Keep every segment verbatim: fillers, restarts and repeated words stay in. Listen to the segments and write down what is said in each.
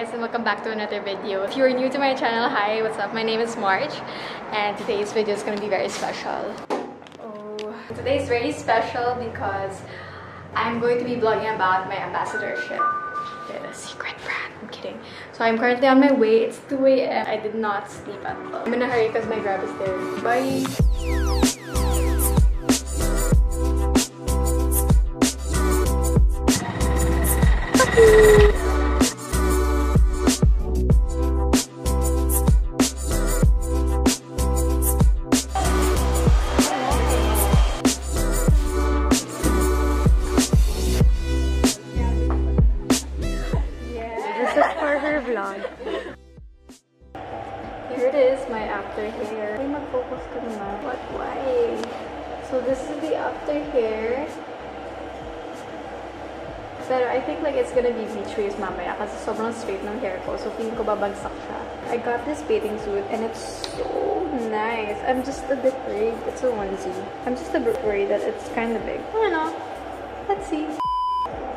guys, and welcome back to another video. If you're new to my channel, hi, what's up? My name is March, and today's video is gonna be very special. Oh, today's very special because I'm going to be vlogging about my ambassadorship with a secret brand. I'm kidding. So I'm currently on my way. It's two A M I did not sleep at all. I'm in a hurry because my Grab is there. Bye! Here it is, my after hair. May mag-focus ka naman. But why? So this is the after hair. Pero I think like it's gonna be beach waves mamaya kasi sobrang straight ng hair ko. So feeling ko babagsak siya. I got this bathing suit and it's so nice. I'm just a bit worried. It's a onesie. I'm just a bit worried that it's kind of big. I don't know. Let's see.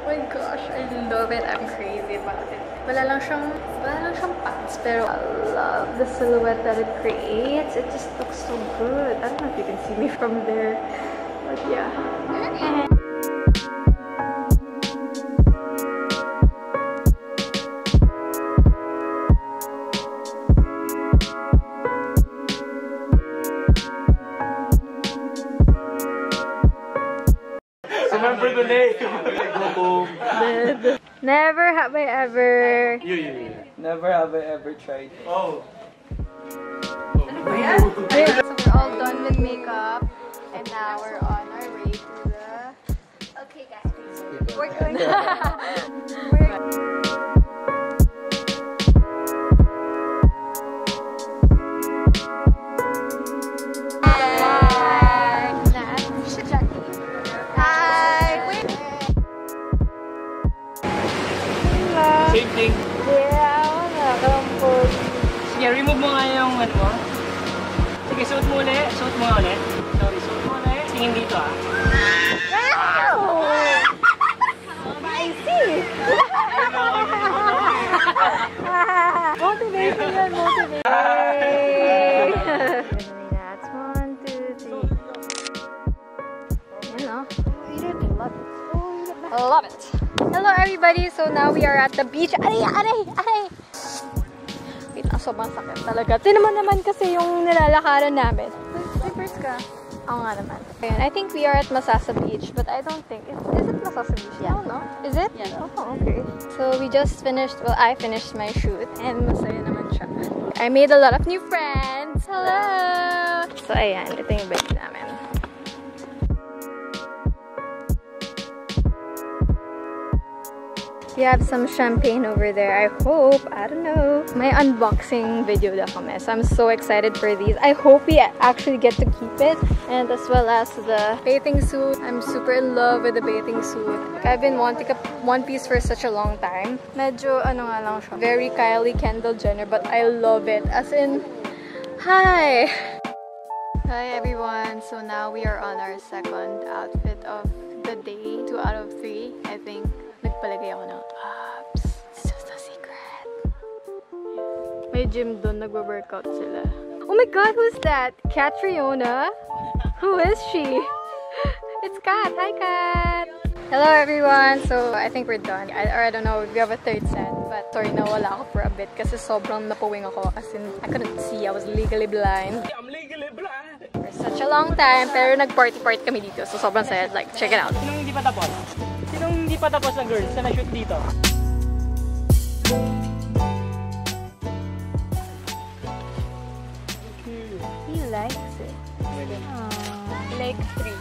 Oh my gosh, I love it. I'm crazy about it. Wala lang siyang, wala lang siyang pants, pero I love the silhouette that it creates. It just looks so good. I don't know if you can see me from there, but yeah. Okay. Remember the name. Never have I ever. You, you, you. Never have I ever tried. Oh. Oh. So we're all done with makeup, and now we're on our way to the. Okay, guys. We're going. we're Sige, remove mo nga yung ano mo. Sige, suot mo ulit. Suot mo ulit. Sorry, suot mo ulit. Tingin dito ah. Wow! I see! Motivation yan, motivation. Yay! That's one, two, three. Hello. I love it. Hello everybody. So now we are at the beach. Aray, aray, aray! Sobrang sakit talaga. Tinaman naman kasi yung nilalakaran namin. Slippers ka? Oo nga naman. Ayan, I think we are at Masasa Beach, but I don't think... Is, is it Masasa Beach? Yeah. I don't know. Is it? Yeah. Oh, okay. So we just finished... Well, I finished my shoot and masaya naman siya. I made a lot of new friends. Hello! So ayan, ito yung bed namin. We have some champagne over there. I hope. I don't know. My unboxing video daw kami. So I'm so excited for these. I hope we actually get to keep it. And as well as the bathing suit. I'm super in love with the bathing suit. Like, I've been wanting a one piece for such a long time. Medyo ano nga lang siya. Very Kylie Kendall Jenner, but I love it. As in, hi. Hi everyone. So now we are on our second outfit of the day. Two out of three, I think. Nagpalagay ako ng abs. It's just a secret. May gym doon. Nagwa-workout sila. Oh my god, who's that? Catriona? Who is she? It's Kat. Hi, Kat. Hello, everyone. So, I think we're done. I, or I don't know if we have a third set. But sorry, nawala ako for a bit kasi sobrang napuwing ako. As in, I couldn't see. I was legally blind. I'm legally blind. For such a long time. Pero nag-party-party kami dito. So, sobrang sad. Like, check it out. Sinong hindi pa tapos? Sinong hindi pa tapos na girls na na-shoot dito? He likes it. Aww. Like three.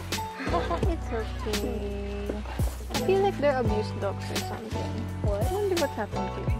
It's okay. I feel like they're abuse dogs or something. What? I wonder what's happened to you.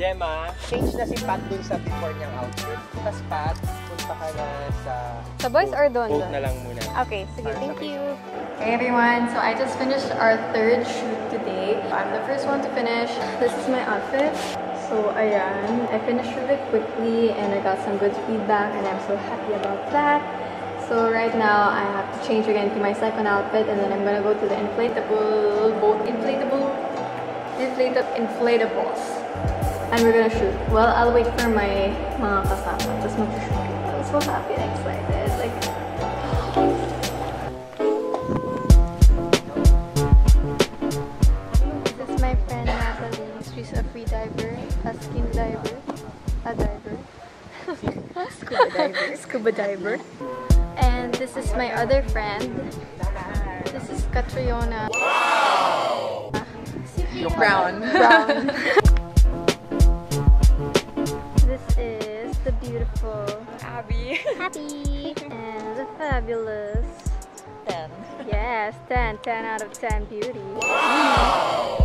Gemma, change na si Pat dun sa before niyang outfit. Tapos Pat, punta ka na sa... Sa boys or doon? Boat na lang muna. Okay, sige. Thank you. Hey everyone, so I just finished our third shoot today. I'm the first one to finish. This is my outfit. So ayan, I finished really quickly and I got some good feedback and I'm so happy about that. So right now I have to change again to my second outfit and then I'm gonna go to the inflatable, both inflatable, inflatable, inflatables. And we're gonna shoot. Well, I'll wait for my mga kasama. Just mag-shoot. I'm so happy and excited. Like. Scuba diver. Scuba diver. And this is my other friend. This is Catriona. Wow! Uh, You're brown. Brown. This is the beautiful Abby. Happy. And the fabulous. ten. Yes, ten. ten out of ten beauty. Wow!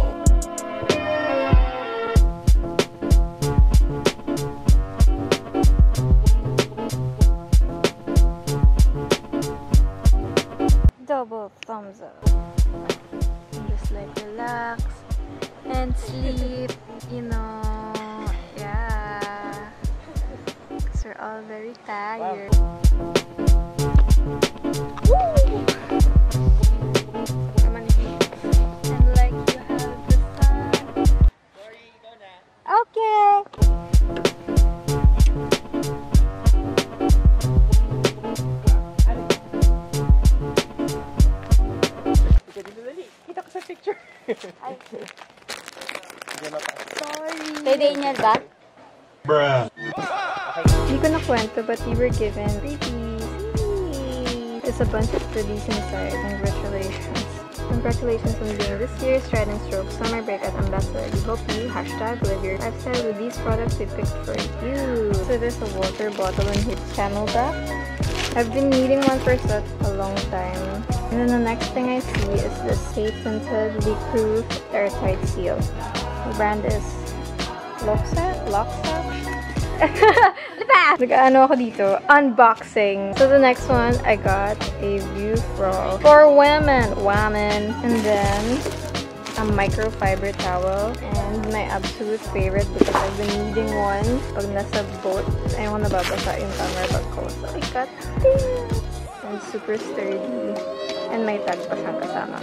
Double thumbs up. And just like relax and sleep, you know. Yeah, because we're all very tired. Wow. Daniel ba? Bruh. Hindi ko nakwento but we were given freebies. There's a bunch of goodies inside. Congratulations. Congratulations on being this year's Stride and Stroke Summer Breakout Ambassador. We hope you hashtag live your lifestyle with these products we picked for you. So there's a water bottle and his camel back. I've been needing one for such a long time. And then the next thing I see is the Sthlm Sunset leak-proof airtight seal. The brand is Loxet? Loxet? Nag-ano ako dito? Unboxing. So the next one, I got a view frog for women. Women. And then a microfiber towel. And my absolute favorite because I've been needing one. Pag nasa boat, ayaw ko nababasa yung camera bag ko. So I got this. And super sturdy. And may tag pa siyang kasama.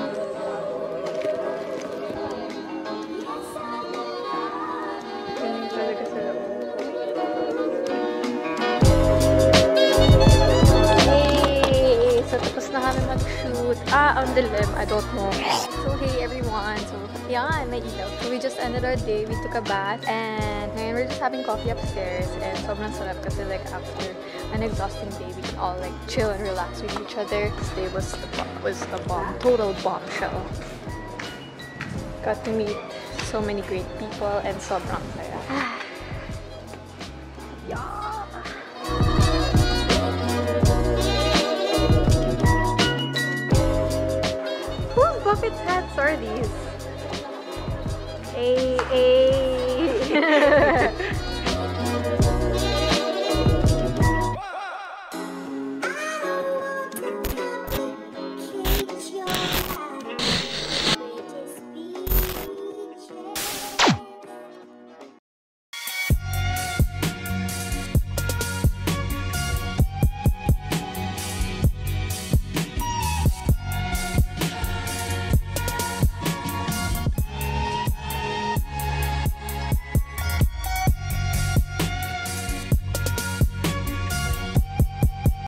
Ah, on the limb, I don't know. So hey everyone, so yeah, may ilaw. So we just ended our day, we took a bath and we're just having coffee upstairs and sobrang sarap kasi like after an exhausting day we can all like chill and relax with each other. This day was the bomb, was the bomb, total bombshell. Got to meet so many great people and sobrang sarap. Yeah. What hats are these? Hey, hey.